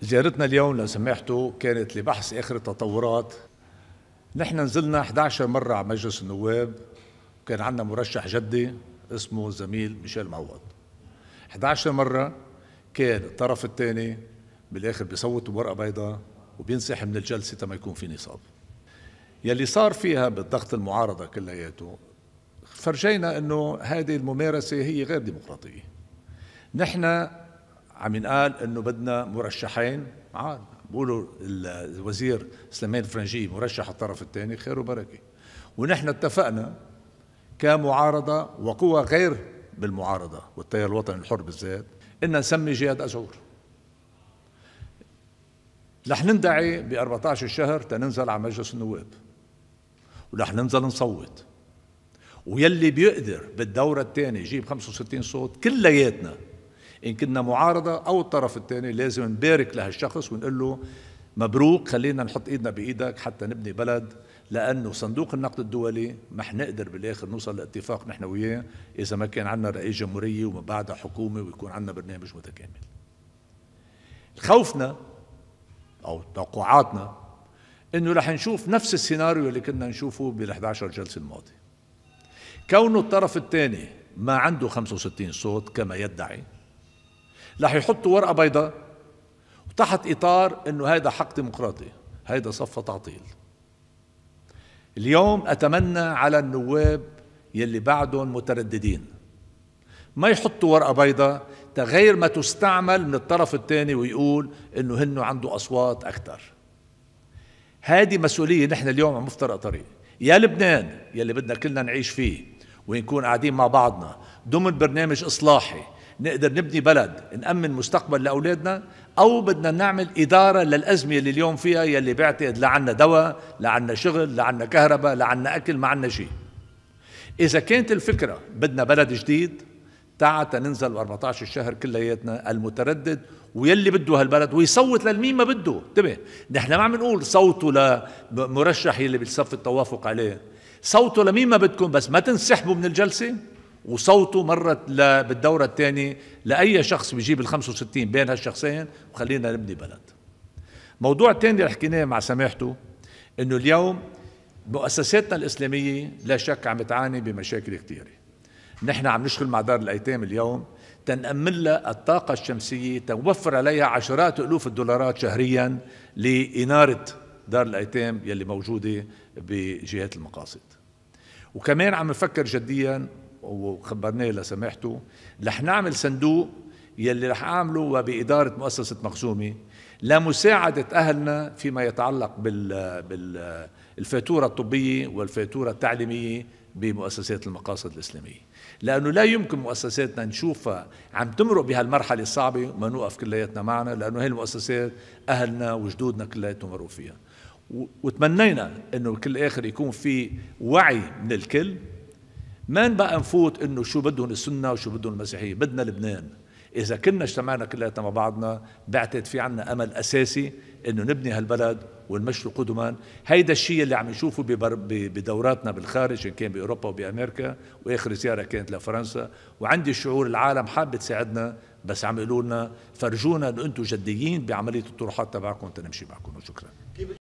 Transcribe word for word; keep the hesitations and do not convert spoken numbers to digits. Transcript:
زيارتنا اليوم لو سمحتوا كانت لبحث آخر التطورات. نحن نزلنا إحدى عشرة مرة على مجلس النواب، وكان عندنا مرشح جدي اسمه زميل ميشال معوض. إحدى عشرة مرة كان الطرف الثاني بالآخر بيصوت بورقة بيضاء وبينسحب من الجلسة تما يكون في نصاب. يلي صار فيها بالضغط المعارضة كلياته فرجينا أنه هذه الممارسة هي غير ديمقراطية. نحن عم ينقال أنه بدنا مرشحين، عاد بقولوا الوزير سليمان الفرنجيه مرشح الطرف الثاني، خير وبركة. ونحن اتفقنا كمعارضة وقوى غير بالمعارضة والتيار الوطني الحر بالذات أن نسمي جهاد أزعور. رح نندعي ب أربعة عشر شهر تننزل على مجلس النواب، ورح ننزل نصوت، ويلي بيقدر بالدورة الثانية يجيب خمسة وستين صوت كلياتنا إن كنا معارضة أو الطرف الثاني لازم نبارك لهالشخص ونقول له مبروك، خلينا نحط إيدنا بإيدك حتى نبني بلد، لأنه صندوق النقد الدولي ما حنقدر بالآخر نوصل لاتفاق نحن وياه إذا ما كان عندنا رئيس جمهورية ومن بعدها حكومة ويكون عندنا برنامج متكامل. خوفنا أو توقعاتنا إنه رح نشوف نفس السيناريو اللي كنا نشوفه بال إحدى عشرة جلسة الماضية. كونه الطرف الثاني ما عنده خمسة وستين صوت كما يدعي، رح يحطوا ورقة بيضاء وتحت إطار إنه هيدا حق ديمقراطي، هيدا صفة تعطيل. اليوم أتمنى على النواب يلي بعدهم مترددين ما يحطوا ورقة بيضاء تغير ما تستعمل من الطرف الثاني ويقول إنه هنو عنده أصوات أكثر. هذه مسؤولية نحن اليوم عم نفترق طريق، يا لبنان يلي بدنا كلنا نعيش فيه ونكون قاعدين مع بعضنا ضمن برنامج إصلاحي نقدر نبني بلد نأمن مستقبل لأولادنا، أو بدنا نعمل إدارة للأزمة اللي اليوم فيها يلي بيعتقد لا عنا دواء لا عنا شغل لا عنا كهرباء لا عنا أكل ما عنا شيء. إذا كانت الفكرة بدنا بلد جديد تعالى ننزل أربعة عشر شهر كلياتنا المتردد ويلي بده هالبلد ويصوت للمين ما بده. انتبه، نحن ما عم نقول صوتوا لمرشح يلي بالصف التوافق عليه، صوتوا لمين ما بدكم بس ما تنسحبوا من الجلسه، وصوتوا مرة بالدورة الثانية لأي شخص بيجيب ال خمسة وستين بين هالشخصين وخلينا نبني بلد. موضوع ثاني اللي حكيناه مع سماحته إنه اليوم مؤسساتنا الإسلامية لا شك عم تعاني بمشاكل كثيرة. نحن عم نشتغل مع دار الأيتام اليوم تنأمن لها الطاقة الشمسية، توفر عليها عشرات ألوف الدولارات شهريا لإنارة دار الأيتام يلي موجودة بجهات المقاصد. وكمان عم نفكر جديا وخبرناه لسماحته رح نعمل صندوق يلي رح اعمله وباداره مؤسسه مخزومي لمساعده اهلنا فيما يتعلق بالفاتوره الطبيه والفاتوره التعليميه بمؤسسات المقاصد الاسلاميه، لانه لا يمكن مؤسساتنا نشوفها عم تمرق بهالمرحله الصعبه وما نوقف كلياتنا معنا، لانه هي المؤسسات اهلنا وجدودنا كلياتهم مروا فيها. وتمنينا انه كل اخر يكون في وعي من الكل، ما بقى نفوت انه شو بدهم السنه وشو بدهم المسيحيه، بدنا لبنان. اذا كنا اجتمعنا كلياتنا مع بعضنا بعتقد في عنا امل اساسي انه نبني هالبلد ونمشي قدما. هيدا الشيء اللي عم نشوفه بدوراتنا بالخارج ان كان باوروبا وبامريكا، واخر زياره كانت لفرنسا، وعندي شعور العالم حابه تساعدنا بس عم يقولوا لنا فرجونا انه انتم جديين بعمليه الطروحات تبعكم تنمشي معكم. وشكرا.